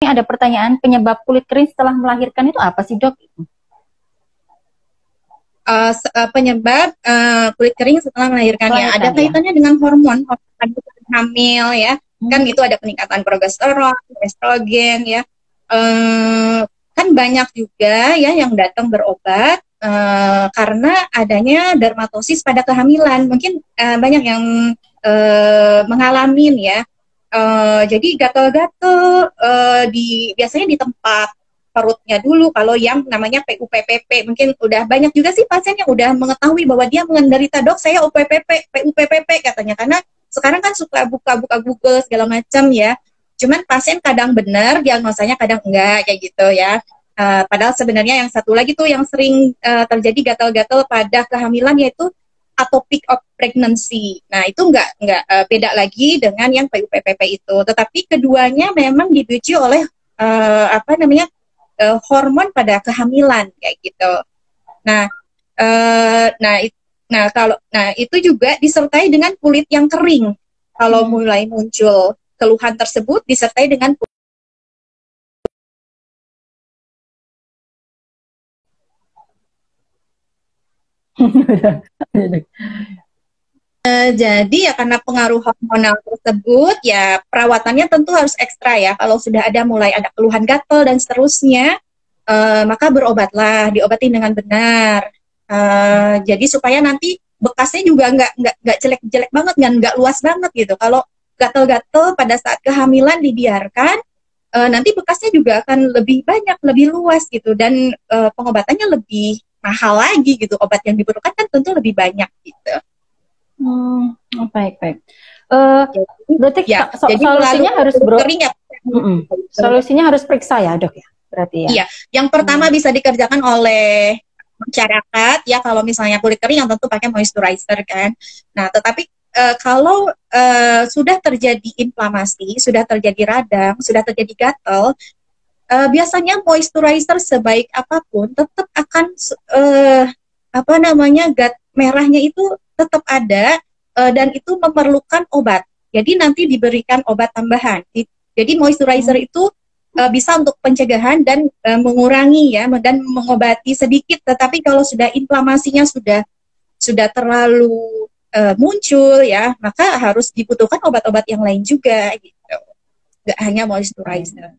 Ini ada pertanyaan, penyebab kulit kering setelah melahirkan itu apa sih, Dok? Penyebab kulit kering setelah melahirkan ya, ada kaitannya dengan hormon, hamil ya, kan itu ada peningkatan progesteron, estrogen ya, kan banyak juga ya yang datang berobat karena adanya dermatosis pada kehamilan, mungkin banyak yang mengalamin ya. Jadi gatal-gatal biasanya di tempat perutnya dulu. Kalau yang namanya PUPPP, mungkin udah banyak juga sih pasien yang udah mengetahui bahwa dia menderita, Dok, saya PUPPP katanya. Karena sekarang kan suka buka-buka Google segala macam ya. Cuman pasien kadang benar, diagnosanya kadang enggak kayak gitu ya. Padahal sebenarnya yang satu lagi tuh yang sering terjadi gatal-gatal pada kehamilan yaitu Atopic of pregnancy. Nah, itu nggak beda lagi dengan yang PUPPP itu. Tetapi keduanya memang dipicu oleh hormon pada kehamilan kayak gitu. Nah, itu juga disertai dengan kulit yang kering. Kalau mulai muncul keluhan tersebut disertai dengan kulit. Jadi ya karena pengaruh hormonal tersebut ya perawatannya tentu harus ekstra ya. Kalau sudah mulai ada keluhan gatal dan seterusnya, maka berobatlah, diobati dengan benar. Jadi supaya nanti bekasnya juga nggak jelek-jelek banget, nggak luas banget gitu. Kalau gatal-gatal pada saat kehamilan dibiarkan, nanti bekasnya juga akan lebih banyak, lebih luas gitu, dan pengobatannya lebih mahal lagi gitu, obat yang diperlukan kan tentu lebih banyak gitu. Baik. Berarti ya, solusinya harus solusinya harus periksa ya, Dok ya. Berarti ya. Iya, yang pertama bisa dikerjakan oleh masyarakat ya, kalau misalnya kulit kering yang tentu pakai moisturizer kan. Nah, tetapi kalau sudah terjadi inflamasi, sudah terjadi radang, sudah terjadi gatal, biasanya moisturizer sebaik apapun tetap akan gat merahnya itu tetap ada, dan itu memerlukan obat. Jadi nanti diberikan obat tambahan. Jadi moisturizer itu bisa untuk pencegahan dan mengurangi ya, dan mengobati sedikit. Tetapi kalau sudah inflamasinya sudah terlalu muncul ya, maka harus dibutuhkan obat-obat yang lain juga gitu. Nggak hanya moisturizer.